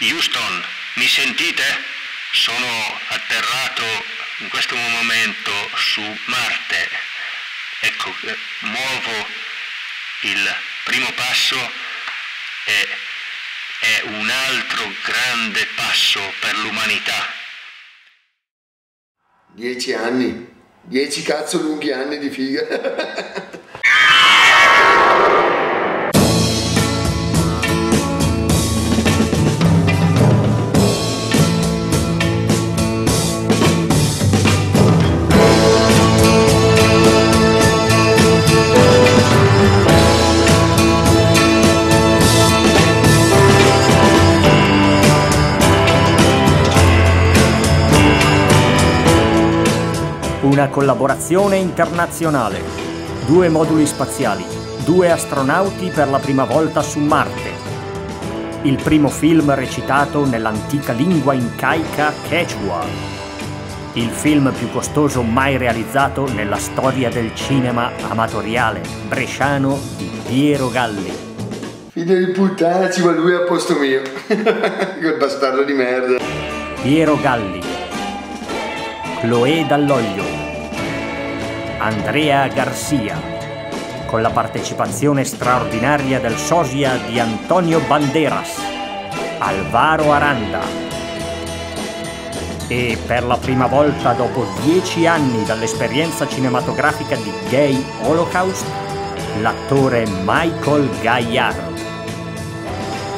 Houston, mi sentite? Sono atterrato in questo momento su Marte. Ecco, muovo il primo passo e è un altro grande passo per l'umanità. 10 anni. 10 cazzo lunghi anni di figa. Una collaborazione internazionale. 2 moduli spaziali, 2 astronauti per la prima volta su Marte. Il primo film recitato nell'antica lingua incaica Quechua. Il film più costoso mai realizzato nella storia del cinema amatoriale bresciano di Piero Galli. Figlio di puttana, ci va lui a posto mio. Quel bastardo di merda. Piero Galli. Chloé Dall'Olio. Andrea García, con la partecipazione straordinaria del sosia di Antonio Banderas, Alvaro Aranda. E per la prima volta dopo 10 anni dall'esperienza cinematografica di Gay Holocaust, l'attore Michael Gaiard.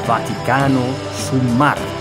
Vaticano su Marte.